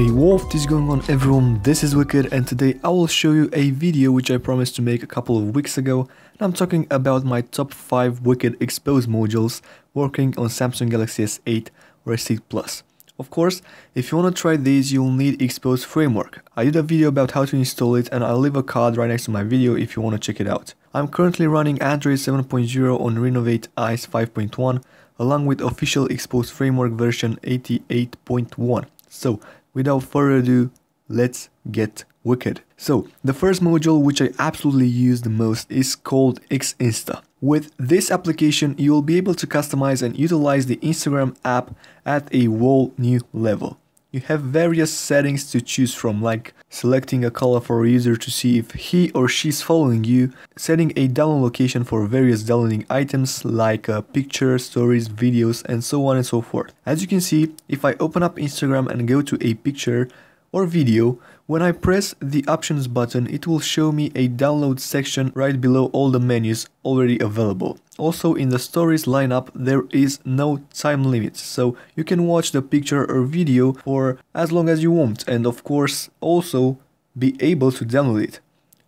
Hey, what is going on everyone, this is Wicked and today I will show you a video which I promised to make a couple of weeks ago, and I'm talking about my top 5 Wicked Xposed modules working on Samsung Galaxy S8 or S8+. Of course, if you wanna try these, you'll need Xposed Framework. I did a video about how to install it and I'll leave a card right next to my video if you wanna check it out. I'm currently running Android 7.0 on Renovate Ice 5.1 along with official Xposed Framework version 88.1. So, without further ado, let's get wicked. So, the first module which I absolutely use the most is called XInsta. With this application, you'll be able to customize and utilize the Instagram app at a whole new level. You have various settings to choose from, like selecting a color for a user to see if he or she's following you, setting a download location for various downloading items like pictures, stories, videos, and so on and so forth. As you can see, if I open up Instagram and go to a picture or video, when I press the options button, it will show me a download section right below all the menus already available. Also, in the stories lineup, there is no time limit, so you can watch the picture or video for as long as you want, and of course also be able to download it.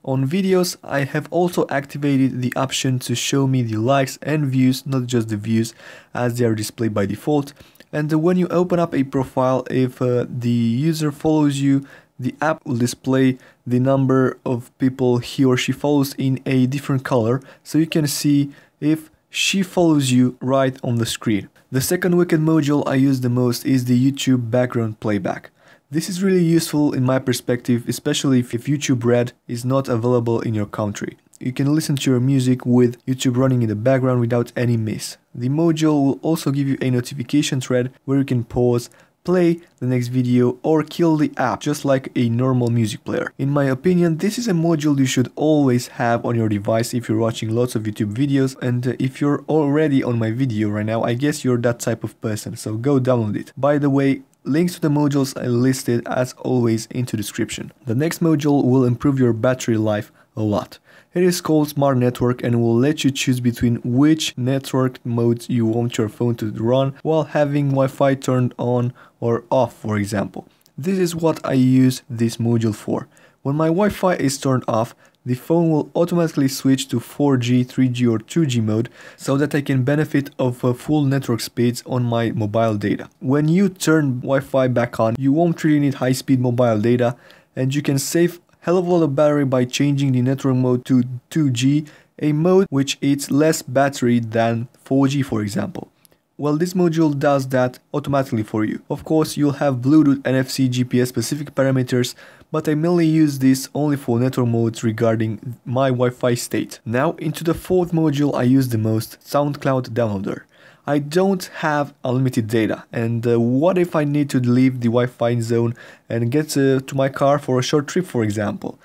On videos, I have also activated the option to show me the likes and views, not just the views as they are displayed by default. And when you open up a profile, if the user follows you, the app will display the number of people he or she follows in a different color, so you can see if she follows you right on the screen. The second Wicked module I use the most is the YouTube Background Playback. This is really useful in my perspective, especially if YouTube Red is not available in your country. You can listen to your music with YouTube running in the background without any miss. The module will also give you a notification thread where you can pause, play the next video or kill the app just like a normal music player. In my opinion, this is a module you should always have on your device if you're watching lots of YouTube videos, and if you're already on my video right now, I guess you're that type of person, so go download it. By the way, links to the modules are listed as always into the description. The next module will improve your battery life a lot. It is called Smart Network and will let you choose between which network modes you want your phone to run while having Wi-Fi turned on or off, for example. This is what I use this module for. When my Wi-Fi is turned off, the phone will automatically switch to 4G, 3G or 2G mode so that I can benefit of full network speeds on my mobile data. When you turn Wi-Fi back on, you won't really need high-speed mobile data and you can save hell of a lot of battery by changing the network mode to 2G, a mode which eats less battery than 4G, for example. Well, this module does that automatically for you. Of course, you'll have Bluetooth, NFC, GPS specific parameters, but I mainly use this only for network modes regarding my Wi-Fi state. Now into the fourth module I use the most, SoundCloud Downloader. I don't have unlimited data, and what if I need to leave the Wi-Fi zone and get to my car for a short trip, for example?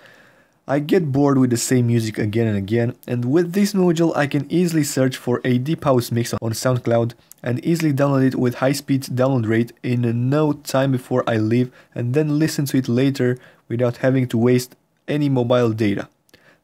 I get bored with the same music again and again, and with this module I can easily search for a deep house mix on SoundCloud and easily download it with high-speed download rate in no time before I leave and then listen to it later without having to waste any mobile data.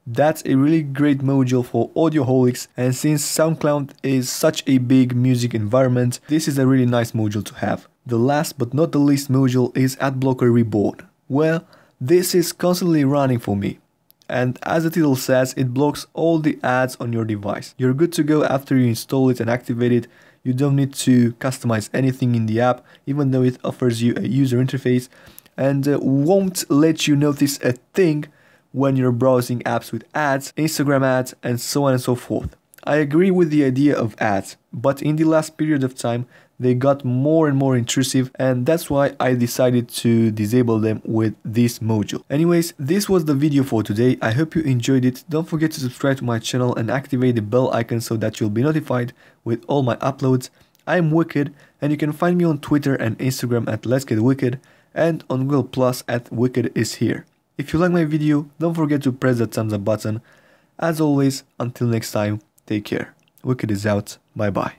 That's a really great module for audioholics, and since SoundCloud is such a big music environment, this is a really nice module to have. The last but not the least module is Adblocker Reborn. Well, this is constantly running for me, and as the title says, it blocks all the ads on your device. You're good to go after you install it and activate it. You don't need to customize anything in the app, even though it offers you a user interface and won't let you notice a thing when you're browsing apps with ads, Instagram ads, and so on and so forth. I agree with the idea of ads, but in the last period of time, they got more and more intrusive, and that's why I decided to disable them with this module. Anyways, this was the video for today. I hope you enjoyed it. Don't forget to subscribe to my channel and activate the bell icon so that you'll be notified with all my uploads. I'm Wicked, and you can find me on Twitter and Instagram at Let's Get Wicked, and on Google Plus at Wicked Is Here. If you like my video, don't forget to press that thumbs up button. As always, until next time, take care. Wicked is out, bye bye.